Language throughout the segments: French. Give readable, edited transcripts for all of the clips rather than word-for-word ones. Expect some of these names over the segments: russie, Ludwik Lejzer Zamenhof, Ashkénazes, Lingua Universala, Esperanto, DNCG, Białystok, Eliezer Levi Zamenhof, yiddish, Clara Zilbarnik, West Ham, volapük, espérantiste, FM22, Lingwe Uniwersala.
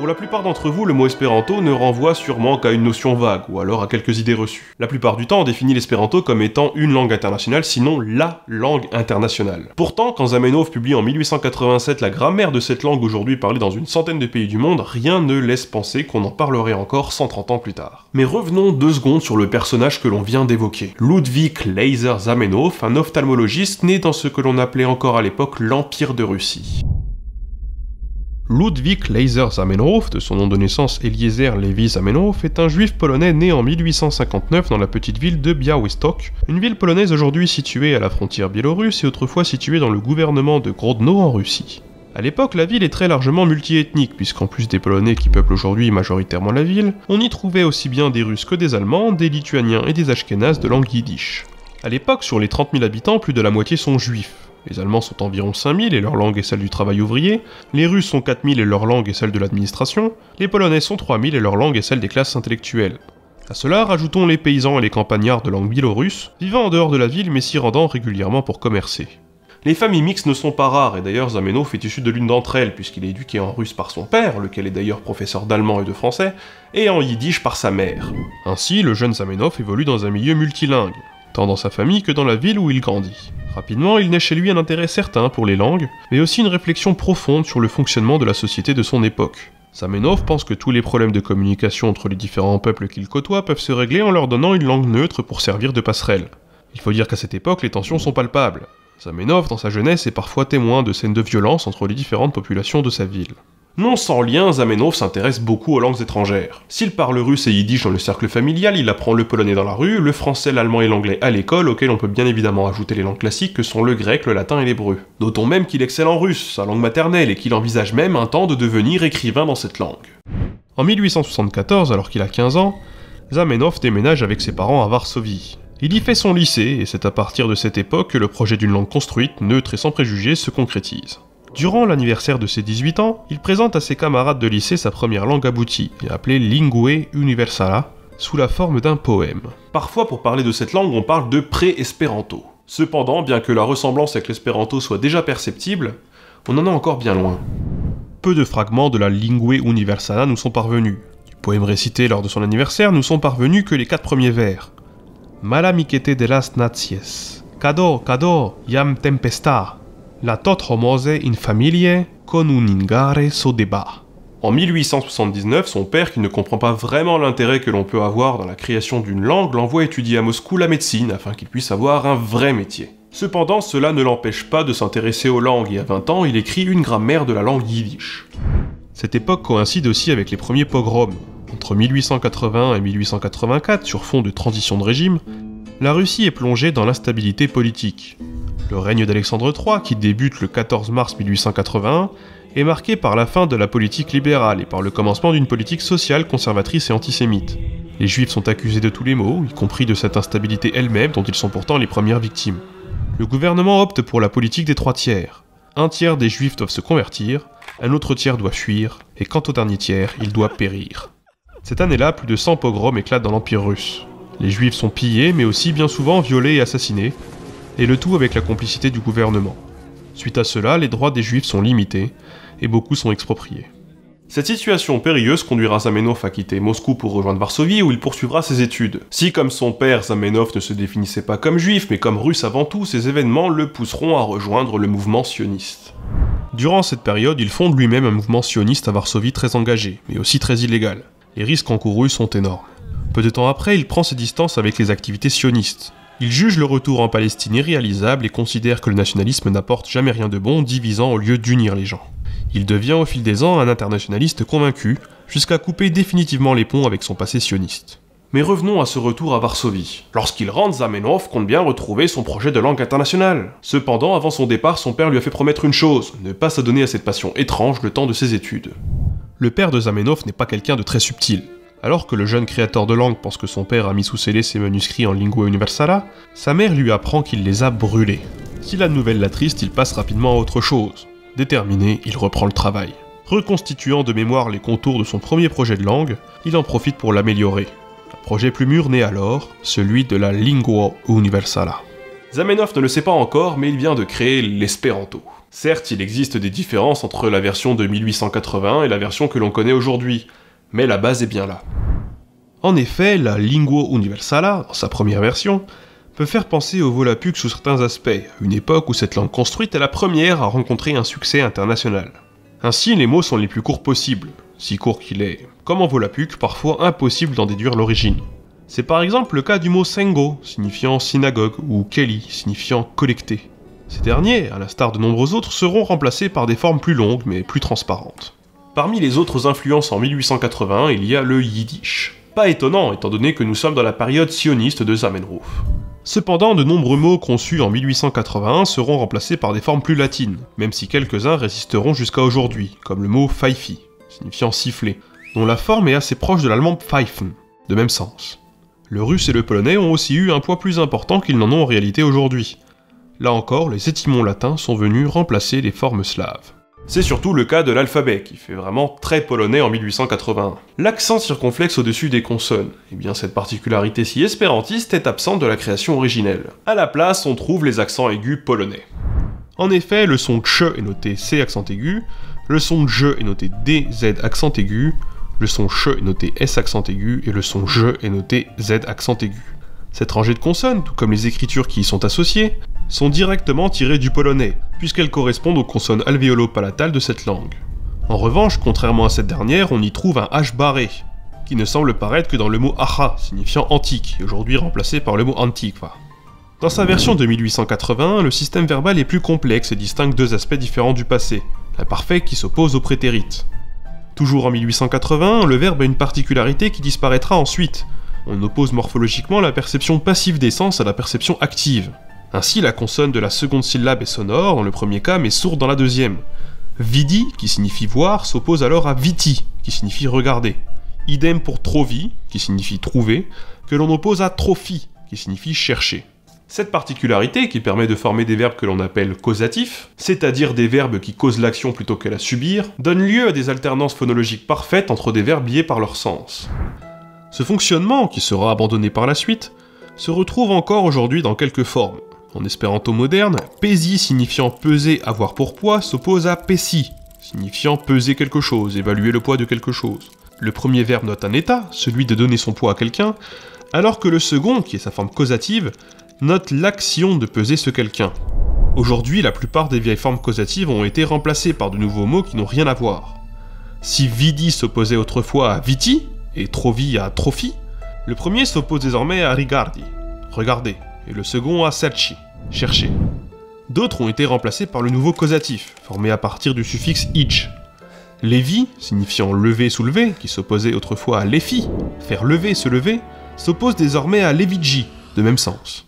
Pour la plupart d'entre vous, le mot espéranto ne renvoie sûrement qu'à une notion vague, ou alors à quelques idées reçues. La plupart du temps, on définit l'espéranto comme étant une langue internationale, sinon LA langue internationale. Pourtant, quand Zamenhof publie en 1887 la grammaire de cette langue aujourd'hui parlée dans une centaine de pays du monde, rien ne laisse penser qu'on en parlerait encore 130 ans plus tard. Mais revenons 2 secondes sur le personnage que l'on vient d'évoquer. Ludwik Lejzer Zamenhof, un ophtalmologiste né dans ce que l'on appelait encore à l'époque l'Empire de Russie. Ludwik Lejzer Zamenhof, de son nom de naissance Eliezer Levi Zamenhof, est un juif polonais né en 1859 dans la petite ville de Białystok, une ville polonaise aujourd'hui située à la frontière biélorusse et autrefois située dans le gouvernement de Grodno en Russie. À l'époque, la ville est très largement multiethnique, puisqu'en plus des Polonais qui peuplent aujourd'hui majoritairement la ville, on y trouvait aussi bien des Russes que des Allemands, des Lituaniens et des Ashkénazes de langue yiddish. À l'époque, sur les 30 000 habitants, plus de la moitié sont juifs. Les Allemands sont environ 5000 et leur langue est celle du travail ouvrier, les Russes sont 4000 et leur langue est celle de l'administration, les Polonais sont 3000 et leur langue est celle des classes intellectuelles. À cela, rajoutons les paysans et les campagnards de langue biélorusse, vivant en dehors de la ville mais s'y rendant régulièrement pour commercer. Les familles mixtes ne sont pas rares, et d'ailleurs Zamenhof est issu de l'une d'entre elles, puisqu'il est éduqué en russe par son père, lequel est d'ailleurs professeur d'allemand et de français, et en yiddish par sa mère. Ainsi, le jeune Zamenhof évolue dans un milieu multilingue, tant dans sa famille que dans la ville où il grandit. Rapidement, il naît chez lui un intérêt certain pour les langues, mais aussi une réflexion profonde sur le fonctionnement de la société de son époque. Zamenhof pense que tous les problèmes de communication entre les différents peuples qu'il côtoie peuvent se régler en leur donnant une langue neutre pour servir de passerelle. Il faut dire qu'à cette époque, les tensions sont palpables. Zamenhof, dans sa jeunesse, est parfois témoin de scènes de violence entre les différentes populations de sa ville. Non sans lien, Zamenhof s'intéresse beaucoup aux langues étrangères. S'il parle russe et yiddish dans le cercle familial, il apprend le polonais dans la rue, le français, l'allemand et l'anglais à l'école, auquel on peut bien évidemment ajouter les langues classiques que sont le grec, le latin et l'hébreu. Notons même qu'il excelle en russe, sa langue maternelle, et qu'il envisage même un temps de devenir écrivain dans cette langue. En 1874, alors qu'il a 15 ans, Zamenhof déménage avec ses parents à Varsovie. Il y fait son lycée, et c'est à partir de cette époque que le projet d'une langue construite, neutre et sans préjugés, se concrétise. Durant l'anniversaire de ses 18 ans, il présente à ses camarades de lycée sa première langue aboutie, appelée Lingwe Uniwersala, sous la forme d'un poème. Parfois, pour parler de cette langue, on parle de pré-espéranto. Cependant, bien que la ressemblance avec l'espéranto soit déjà perceptible, on en est encore bien loin. Peu de fragments de la Lingwe Uniwersala nous sont parvenus. Du poème récité lors de son anniversaire nous sont parvenus que les 4 premiers vers. Malamikete de las naties, Kado, Kado, Yam Tempesta. La tot homose in familie con un ingare so débat. En 1879, son père, qui ne comprend pas vraiment l'intérêt que l'on peut avoir dans la création d'une langue, l'envoie étudier à Moscou la médecine afin qu'il puisse avoir un vrai métier. Cependant, cela ne l'empêche pas de s'intéresser aux langues et à 20 ans, il écrit une grammaire de la langue yiddish. Cette époque coïncide aussi avec les premiers pogroms. Entre 1881 et 1884, sur fond de transition de régime, la Russie est plongée dans l'instabilité politique. Le règne d'Alexandre III, qui débute le 14 mars 1881, est marqué par la fin de la politique libérale et par le commencement d'une politique sociale conservatrice et antisémite. Les Juifs sont accusés de tous les maux, y compris de cette instabilité elle-même dont ils sont pourtant les premières victimes. Le gouvernement opte pour la politique des 3 tiers. Un tiers des Juifs doivent se convertir, un autre tiers doit fuir, et quant au dernier tiers, il doit périr. Cette année-là, plus de 100 pogroms éclatent dans l'Empire russe. Les Juifs sont pillés, mais aussi bien souvent violés et assassinés, et le tout avec la complicité du gouvernement. Suite à cela, les droits des Juifs sont limités, et beaucoup sont expropriés. Cette situation périlleuse conduira Zamenhof à quitter Moscou pour rejoindre Varsovie, où il poursuivra ses études. Si, comme son père, Zamenhof ne se définissait pas comme juif, mais comme russe avant tout, ces événements le pousseront à rejoindre le mouvement sioniste. Durant cette période, il fonde lui-même un mouvement sioniste à Varsovie très engagé, mais aussi très illégal. Les risques encourus sont énormes. Peu de temps après, il prend ses distances avec les activités sionistes. Il juge le retour en Palestine irréalisable et considère que le nationalisme n'apporte jamais rien de bon, divisant au lieu d'unir les gens. Il devient au fil des ans un internationaliste convaincu, jusqu'à couper définitivement les ponts avec son passé sioniste. Mais revenons à ce retour à Varsovie. Lorsqu'il rentre, Zamenhof compte bien retrouver son projet de langue internationale. Cependant, avant son départ, son père lui a fait promettre une chose, ne pas s'adonner à cette passion étrange le temps de ses études. Le père de Zamenhof n'est pas quelqu'un de très subtil. Alors que le jeune créateur de langue pense que son père a mis sous scellé ses manuscrits en Lingua Universala, sa mère lui apprend qu'il les a brûlés. Si la nouvelle l'attriste, il passe rapidement à autre chose. Déterminé, il reprend le travail. Reconstituant de mémoire les contours de son premier projet de langue, il en profite pour l'améliorer. Un projet plus mûr naît alors, celui de la Lingua Universala. Zamenhof ne le sait pas encore, mais il vient de créer l'espéranto. Certes, il existe des différences entre la version de 1881 et la version que l'on connaît aujourd'hui, mais la base est bien là. En effet, la Lingwe Uniwersala, dans sa première version, peut faire penser au volapük sous certains aspects, une époque où cette langue construite est la première à rencontrer un succès international. Ainsi, les mots sont les plus courts possibles, si court qu'il est, comme en volapük, parfois impossible d'en déduire l'origine. C'est par exemple le cas du mot sengo, signifiant synagogue, ou keli, signifiant collecté. Ces derniers, à l'instar de nombreux autres, seront remplacés par des formes plus longues mais plus transparentes. Parmi les autres influences en 1881, il y a le yiddish. Pas étonnant, étant donné que nous sommes dans la période sioniste de Zamenhof. Cependant, de nombreux mots conçus en 1881 seront remplacés par des formes plus latines, même si quelques-uns résisteront jusqu'à aujourd'hui, comme le mot pfeifi, signifiant siffler, dont la forme est assez proche de l'allemand pfeifen, de même sens. Le russe et le polonais ont aussi eu un poids plus important qu'ils n'en ont en réalité aujourd'hui. Là encore, les étymons latins sont venus remplacer les formes slaves. C'est surtout le cas de l'alphabet, qui fait vraiment très polonais en 1881. L'accent circonflexe au-dessus des consonnes, et bien cette particularité si espérantiste est absente de la création originelle. À la place, on trouve les accents aigus polonais. En effet, le son ch est noté c accent aigu, le son je est noté d z accent aigu, le son ch est noté s accent aigu, et le son je est noté z accent aigu. Cette rangée de consonnes, tout comme les écritures qui y sont associées, sont directement tirées du polonais, puisqu'elles correspondent aux consonnes alvéolo-palatales de cette langue. En revanche, contrairement à cette dernière, on y trouve un H barré, qui ne semble paraître que dans le mot aha, signifiant antique, et aujourd'hui remplacé par le mot antiqua. Dans sa version de 1881, le système verbal est plus complexe et distingue deux aspects différents du passé, l'imparfait qui s'oppose au prétérite. Toujours en 1881, le verbe a une particularité qui disparaîtra ensuite. On oppose morphologiquement la perception passive des sens à la perception active. Ainsi, la consonne de la seconde syllabe est sonore dans le premier cas, mais sourde dans la deuxième. Vidi, qui signifie voir, s'oppose alors à viti, qui signifie regarder. Idem pour trovi, qui signifie trouver, que l'on oppose à trophi, qui signifie chercher. Cette particularité, qui permet de former des verbes que l'on appelle causatifs, c'est-à-dire des verbes qui causent l'action plutôt que la subir, donne lieu à des alternances phonologiques parfaites entre des verbes liés par leur sens. Ce fonctionnement, qui sera abandonné par la suite, se retrouve encore aujourd'hui dans quelques formes. En espéranto moderne, pesi signifiant peser, avoir pour poids, s'oppose à pesi, signifiant peser quelque chose, évaluer le poids de quelque chose. Le premier verbe note un état, celui de donner son poids à quelqu'un, alors que le second, qui est sa forme causative, note l'action de peser ce quelqu'un. Aujourd'hui, la plupart des vieilles formes causatives ont été remplacées par de nouveaux mots qui n'ont rien à voir. Si vidi s'opposait autrefois à viti, et trovi à trophi, le premier s'oppose désormais à rigardi, regarder, et le second à serci, chercher. D'autres ont été remplacés par le nouveau causatif, formé à partir du suffixe ich. Levi, signifiant lever, soulever, qui s'opposait autrefois à lefi, faire lever, se lever, s'oppose désormais à levigi, de même sens.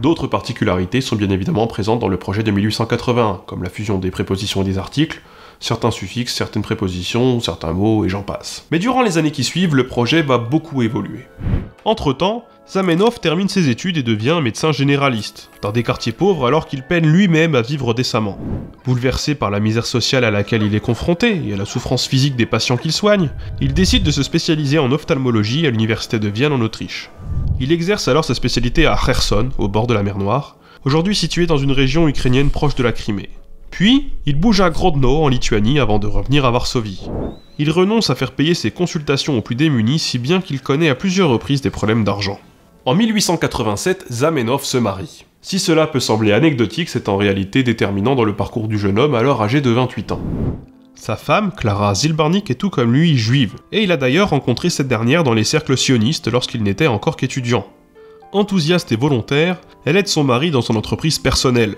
D'autres particularités sont bien évidemment présentes dans le projet de 1881, comme la fusion des prépositions et des articles, certains suffixes, certaines prépositions, certains mots, et j'en passe. Mais durant les années qui suivent, le projet va beaucoup évoluer. Entre-temps, Zamenhof termine ses études et devient un médecin généraliste, dans des quartiers pauvres alors qu'il peine lui-même à vivre décemment. Bouleversé par la misère sociale à laquelle il est confronté et à la souffrance physique des patients qu'il soigne, il décide de se spécialiser en ophtalmologie à l'université de Vienne en Autriche. Il exerce alors sa spécialité à Kherson, au bord de la mer Noire, aujourd'hui située dans une région ukrainienne proche de la Crimée. Puis, il bouge à Grodno en Lituanie avant de revenir à Varsovie. Il renonce à faire payer ses consultations aux plus démunis si bien qu'il connaît à plusieurs reprises des problèmes d'argent. En 1887, Zamenhof se marie. Si cela peut sembler anecdotique, c'est en réalité déterminant dans le parcours du jeune homme alors âgé de 28 ans. Sa femme, Clara Zilbarnik, est tout comme lui juive, et il a d'ailleurs rencontré cette dernière dans les cercles sionistes lorsqu'il n'était encore qu'étudiant. Enthousiaste et volontaire, elle aide son mari dans son entreprise personnelle.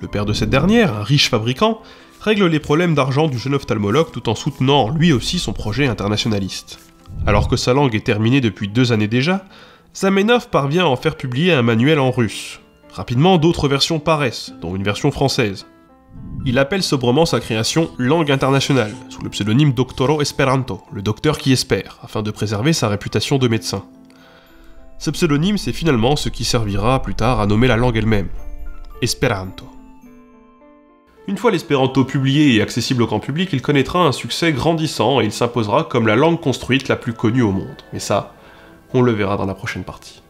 Le père de cette dernière, un riche fabricant, règle les problèmes d'argent du jeune ophtalmologue tout en soutenant lui aussi son projet internationaliste. Alors que sa langue est terminée depuis 2 années déjà, Zamenhof parvient à en faire publier un manuel en russe. Rapidement, d'autres versions paraissent, dont une version française. Il appelle sobrement sa création « Langue internationale », sous le pseudonyme Doctoro Esperanto, le docteur qui espère, afin de préserver sa réputation de médecin. Ce pseudonyme, c'est finalement ce qui servira plus tard à nommer la langue elle-même. Esperanto. Une fois l'espéranto publié et accessible au grand public, il connaîtra un succès grandissant et il s'imposera comme la langue construite la plus connue au monde. Mais ça, on le verra dans la prochaine partie.